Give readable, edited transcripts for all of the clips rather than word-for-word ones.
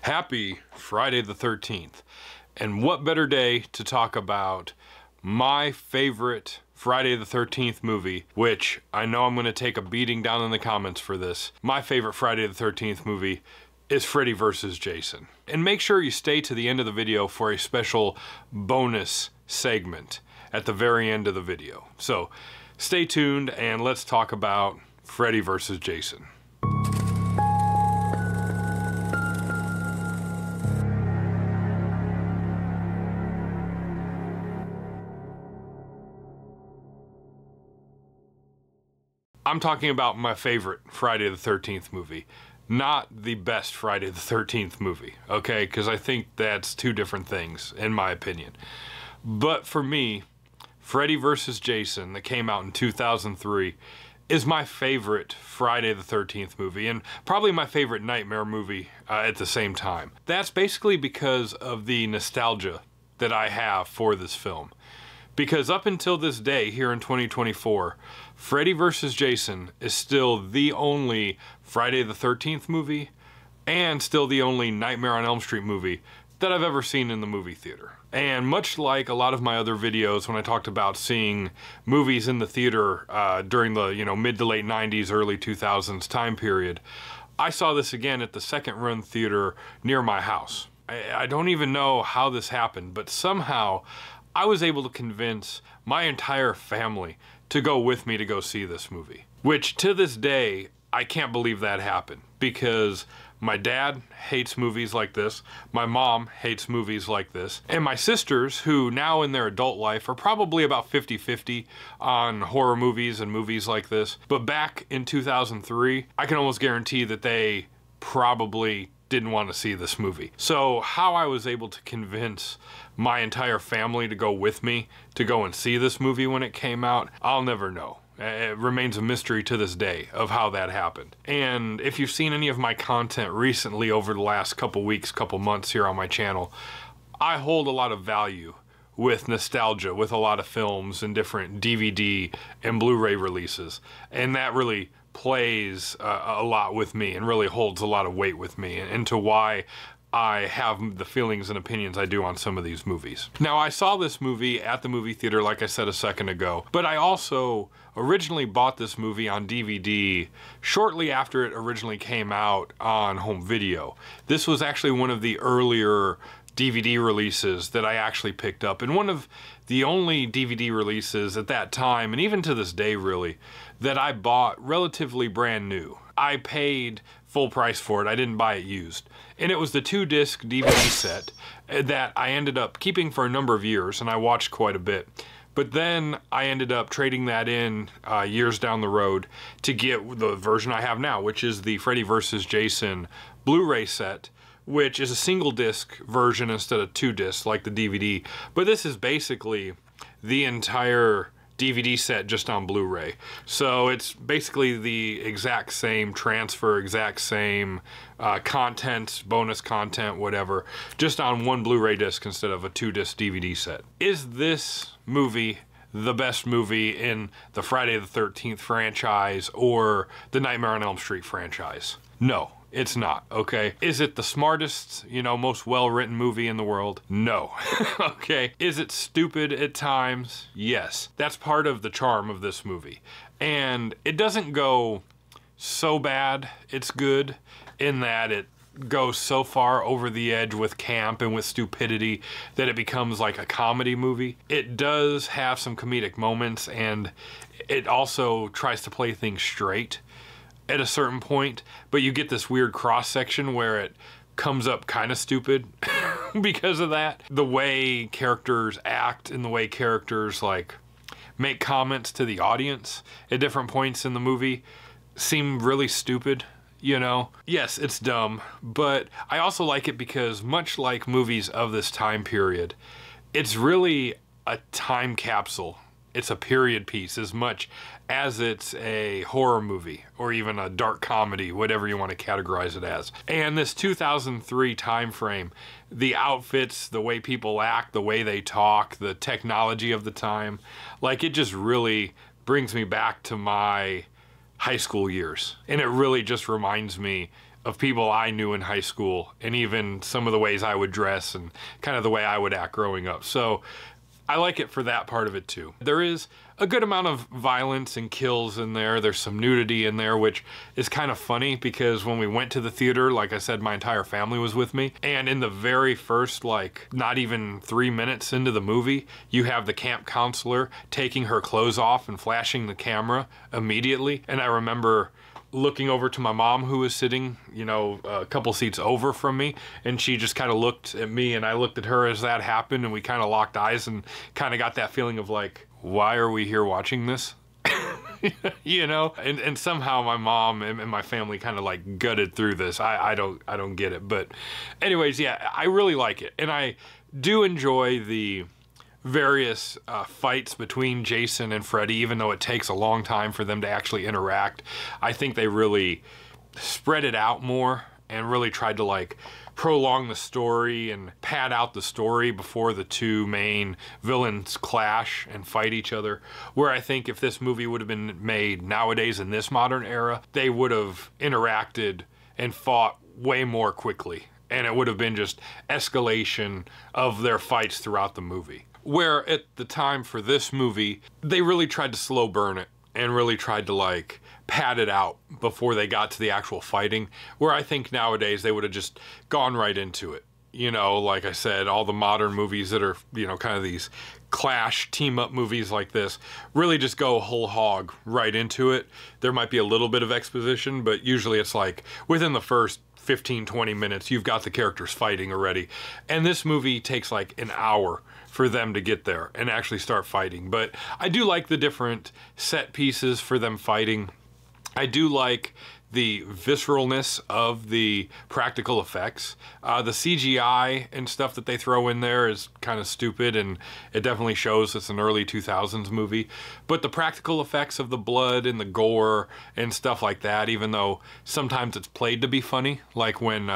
Happy Friday the 13th, and what better day to talk about my favorite Friday the 13th movie, which I know I'm going to take a beating down in the comments for this. My favorite Friday the 13th movie is Freddy vs. Jason. And make sure you stay to the end of the video for a special bonus segment at the very end of the video. So stay tuned and let's talk about Freddy vs. Jason. I'm talking about my favorite Friday the 13th movie, not the best Friday the 13th movie, okay? Because I think that's two different things, in my opinion. But for me, Freddy vs. Jason, that came out in 2003, is my favorite Friday the 13th movie, and probably my favorite Nightmare movie at the same time. That's basically because of the nostalgia that I have for this film. Because up until this day, here in 2024, Freddy vs. Jason is still the only Friday the 13th movie and still the only Nightmare on Elm Street movie that I've ever seen in the movie theater. And much like a lot of my other videos when I talked about seeing movies in the theater during the mid to late 90s, early 2000s time period, I saw this again at the second run theater near my house. I don't even know how this happened, but somehow I was able to convince my entire family to go with me to go see this movie, which to this day, I can't believe that happened because my dad hates movies like this, my mom hates movies like this, and my sisters, who now in their adult life are probably about 50-50 on horror movies and movies like this, but back in 2003, I can almost guarantee that they probably didn't want to see this movie. So how I was able to convince my entire family to go with me to go and see this movie when it came out, I'll never know. It remains a mystery to this day of how that happened. And if you've seen any of my content recently over the last couple weeks, couple months here on my channel, I hold a lot of value with nostalgia, with a lot of films and different DVD and Blu-ray releases. And that really plays a lot with me and really holds a lot of weight with me into why I have the feelings and opinions I do on some of these movies. Now, I saw this movie at the movie theater, like I said a second ago, but I also originally bought this movie on DVD shortly after it originally came out on home video. This was actually one of the earlier DVD releases that I actually picked up, and one of the only DVD releases at that time, and even to this day really, that I bought relatively brand new. I paid full price for it, I didn't buy it used. And it was the 2-disc DVD set that I ended up keeping for a number of years, and I watched quite a bit. But then I ended up trading that in years down the road to get the version I have now, which is the Freddy vs. Jason Blu-ray set, which is a single disc version instead of 2 discs like the DVD. But this is basically the entire DVD set just on Blu-ray. So it's basically the exact same transfer, exact same contents, bonus content, whatever, just on one Blu-ray disc instead of a 2-disc DVD set. Is this movie the best movie in the Friday the 13th franchise or the Nightmare on Elm Street franchise? No. It's not, okay? Is it the smartest, most well-written movie in the world? No, okay? Is it stupid at times? Yes. That's part of the charm of this movie. And it doesn't go so bad, it's good, in that it goes so far over the edge with camp and with stupidity that it becomes like a comedy movie. It does have some comedic moments, and it also tries to play things straight at a certain point, but you get this weird cross section where it comes up kind of stupid because of that. The way characters act and the way characters make comments to the audience at different points in the movie seem really stupid, Yes, it's dumb, but I also like it because much like movies of this time period, it's really a time capsule. It's a period piece as much as it's a horror movie or even a dark comedy, whatever you want to categorize it as. And this 2003 time frame, the outfits, the way people act, the way they talk, the technology of the time, it just really brings me back to my high school years. And it really just reminds me of people I knew in high school, and even some of the ways I would dress and kind of the way I would act growing up. So I like it for that part of it too. There is a good amount of violence and kills in there. There's some nudity in there, which is kind of funny because when we went to the theater, like I said, my entire family was with me. And in the very first, like, not even 3 minutes into the movie, you have the camp counselor taking her clothes off and flashing the camera immediately. And I remember looking over to my mom, who was sitting, you know, a couple seats over from me, and she just kind of looked at me and I looked at her as that happened, and we kind of locked eyes and kind of got that feeling of like, why are we here watching this? You know, and somehow my mom and my family kind of like gutted through this. I don't get it, but anyways, yeah, I really like it, and I do enjoy the various fights between Jason and Freddy, even though it takes a long time for them to actually interact. I think they really spread it out more and really tried to like prolong the story and pad out the story before the two main villains clash and fight each other. Where I think if this movie would have been made nowadays in this modern era, they would have interacted and fought way more quickly. And it would have been just escalation of their fights throughout the movie. Where at the time for this movie, they really tried to slow burn it and really tried to like pad it out before they got to the actual fighting, where I think nowadays they would have just gone right into it. You know, like I said, all the modern movies that are, you know, kind of these clash team up movies like this really just go whole hog right into it. There might be a little bit of exposition, but usually it's like within the first 15, 20 minutes, you've got the characters fighting already. And this movie takes like an hour for them to get there and actually start fighting. But I do like the different set pieces for them fighting. I do like the visceralness of the practical effects. The CGI and stuff that they throw in there is kind of stupid, and it definitely shows it's an early 2000s movie. But the practical effects of the blood and the gore and stuff like that, even though sometimes it's played to be funny, like when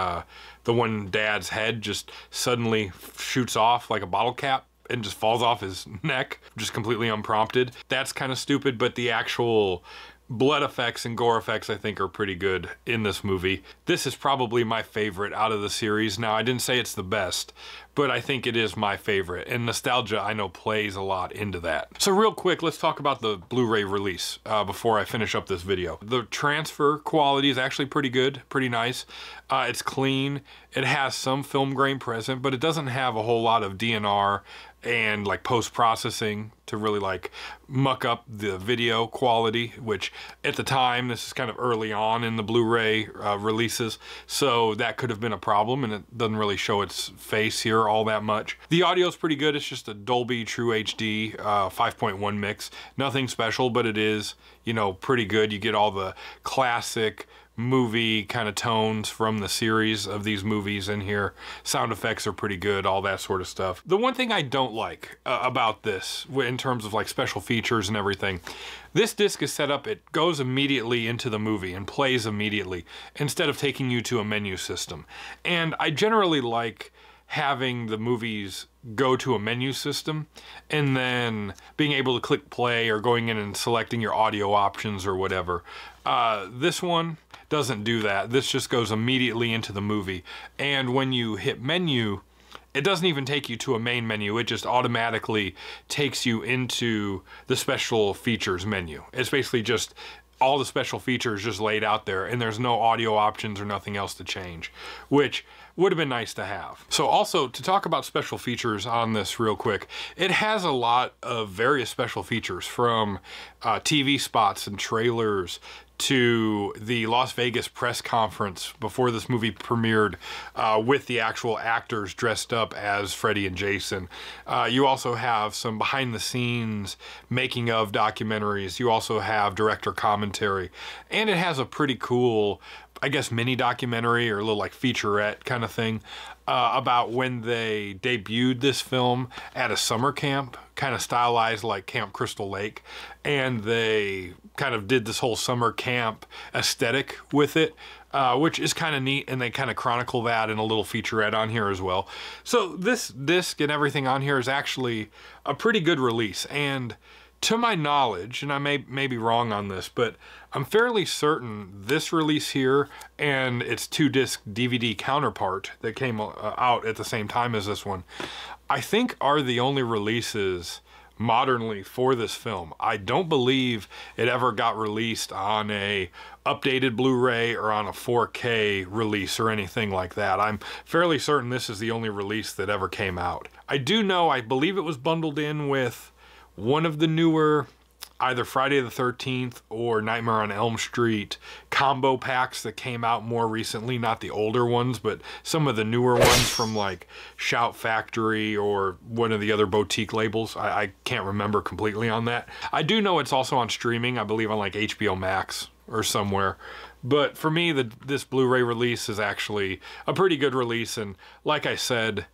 the one dad's head just suddenly shoots off like a bottle cap and just falls off his neck, just completely unprompted. That's kind of stupid, but the actual blood effects and gore effects, I think, are pretty good in this movie. This is probably my favorite out of the series. Now, I didn't say it's the best, but I think it is my favorite. And nostalgia, I know, plays a lot into that. So real quick, let's talk about the Blu-ray release before I finish up this video. The transfer quality is actually pretty good, pretty nice. It's clean. It has some film grain present, but it doesn't have a whole lot of DNR and like post-processing to really like muck up the video quality, which at the time, this is kind of early on in the Blu-ray releases, so that could have been a problem, and it doesn't really show its face here all that much. The audio is pretty good. It's just a Dolby True HD 5.1 mix. Nothing special, but it is, you know, pretty good. You get all the classic movie kind of tones from the series of these movies in here. Sound effects are pretty good, all that sort of stuff. The one thing I don't like about this, in terms of like special features and everything, this disc is set up, it goes immediately into the movie and plays immediately instead of taking you to a menu system. And I generally like having the movies go to a menu system and then being able to click play or going in and selecting your audio options or whatever. This one doesn't do that. This just goes immediately into the movie. And when you hit menu, it doesn't even take you to a main menu. It just automatically takes you into the special features menu. It's basically just all the special features just laid out there, and there's no audio options or nothing else to change, which would have been nice to have. So also, to talk about special features on this real quick, it has a lot of various special features, from TV spots and trailers to the Las Vegas press conference before this movie premiered with the actual actors dressed up as Freddy and Jason. You also have some behind the scenes making of documentaries. You also have director commentary, and it has a pretty cool, I guess, mini documentary or a little like featurette kind of thing about when they debuted this film at a summer camp, kind of stylized like Camp Crystal Lake, and they kind of did this whole summer camp aesthetic with it, which is kind of neat, and they kind of chronicle that in a little featurette on here as well. So this disc and everything on here is actually a pretty good release, and to my knowledge, and I may be wrong on this, but I'm fairly certain this release here and its 2-disc DVD counterpart that came out at the same time as this one, I think are the only releases modernly for this film. I don't believe it ever got released on a updated Blu-ray or on a 4K release or anything like that. I'm fairly certain this is the only release that ever came out. I do know, I believe it was bundled in with one of the newer either Friday the 13th or Nightmare on Elm Street combo packs that came out more recently, not the older ones, but some of the newer ones from like Shout Factory or one of the other boutique labels. I can't remember completely on that. I do know it's also on streaming, I believe on like HBO Max or somewhere. But for me, this Blu-ray release is actually a pretty good release. And like I said,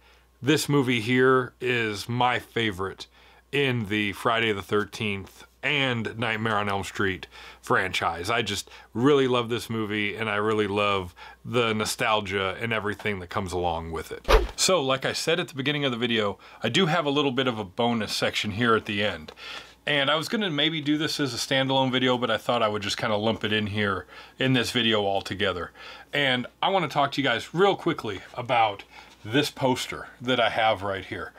this movie here is my favorite in the Friday the 13th and Nightmare on Elm Street franchise. I just really love this movie, and I really love the nostalgia and everything that comes along with it. So, like I said at the beginning of the video, I do have a little bit of a bonus section here at the end. And I was gonna maybe do this as a standalone video, but I thought I would just kind of lump it in here in this video altogether. And I wanna talk to you guys real quickly about this poster that I have right here.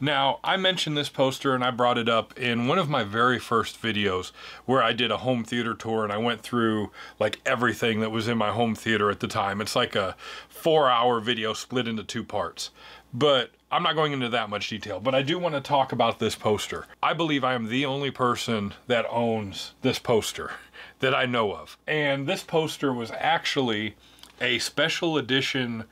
Now, I mentioned this poster and I brought it up in one of my very first videos where I did a home theater tour and I went through like everything that was in my home theater at the time. It's like a 4-hour video split into 2 parts. But I'm not going into that much detail, but I do want to talk about this poster. I believe I am the only person that owns this poster that I know of. And this poster was actually a special edition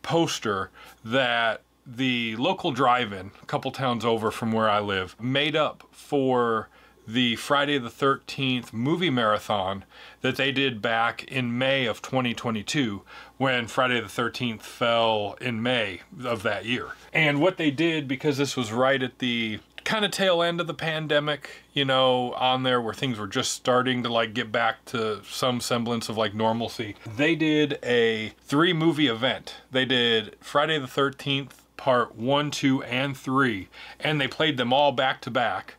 poster that the local drive-in, a couple towns over from where I live, made up for the Friday the 13th movie marathon that they did back in May of 2022 when Friday the 13th fell in May of that year. And what they did, because this was right at the kind of tail end of the pandemic, you know, on there where things were just starting to like get back to some semblance of like normalcy, they did a 3-movie event. They did Friday the 13th part 1, 2, and 3, and they played them all back to back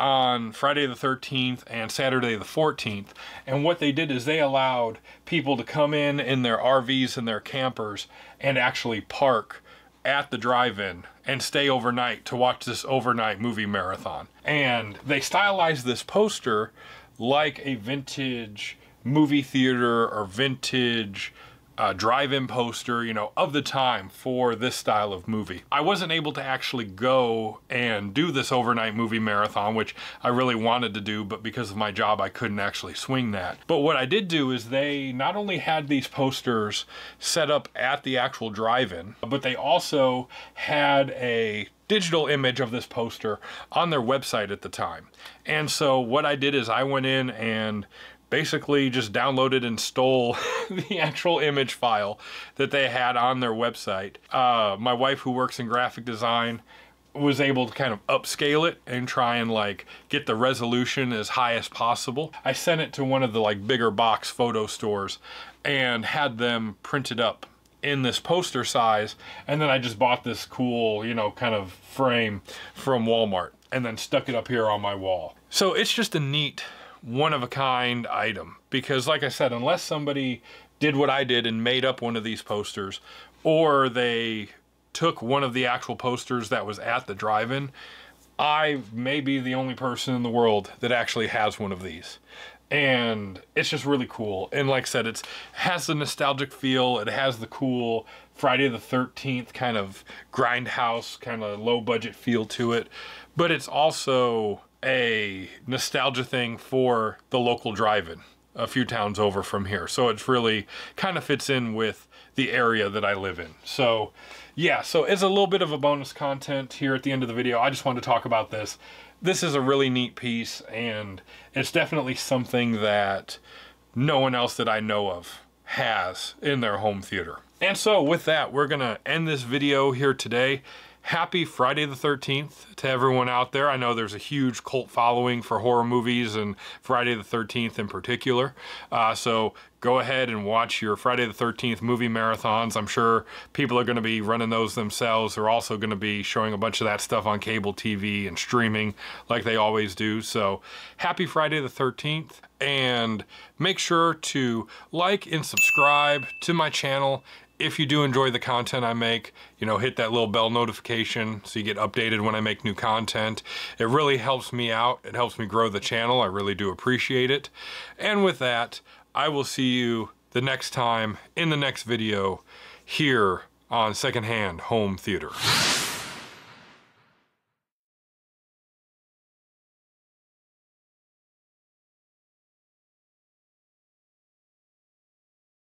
on Friday the 13th and Saturday the 14th. And what they did is they allowed people to come in their RVs and their campers and actually park at the drive-in and stay overnight to watch this overnight movie marathon. And they stylized this poster like a vintage movie theater or vintage drive-in poster, you know, of the time for this style of movie. I wasn't able to actually go and do this overnight movie marathon, which I really wanted to do, but because of my job, I couldn't actually swing that. But what I did do is they not only had these posters set up at the actual drive-in, but they also had a digital image of this poster on their website at the time. And so what I did is I went in and basically just downloaded and stole the actual image file that they had on their website. My wife, who works in graphic design, was able to kind of upscale it and try and like get the resolution as high as possible. I sent it to one of the like bigger box photo stores and had them print it up in this poster size, and then I just bought this cool, you know, kind of frame from Walmart and then stuck it up here on my wall. So it's just a neat one-of-a-kind item, because like I said, unless somebody did what I did and made up one of these posters, or they took one of the actual posters that was at the drive-in, I may be the only person in the world that actually has one of these. And it's just really cool. And like I said, it has the nostalgic feel. It has the cool Friday the 13th kind of grindhouse, kind of low-budget feel to it. But it's also a nostalgia thing for the local drive-in a few towns over from here. So it's really kind of fits in with the area that I live in. So yeah, so it's a little bit of a bonus content here at the end of the video. I just wanted to talk about this. This is a really neat piece, and it's definitely something that no one else that I know of has in their home theater. And so with that, we're gonna end this video here today. Happy Friday the 13th to everyone out there. I know there's a huge cult following for horror movies and Friday the 13th in particular. So go ahead and watch your Friday the 13th movie marathons. I'm sure people are going to be running those themselves. They're also going to be showing a bunch of that stuff on cable TV and streaming like they always do. So happy Friday the 13th, and make sure to like and subscribe to my channel. If you do enjoy the content I make, you know, hit that little bell notification so you get updated when I make new content. It really helps me out. It helps me grow the channel. I really do appreciate it. And with that, I will see you the next time in the next video here on Secondhand Home Theater.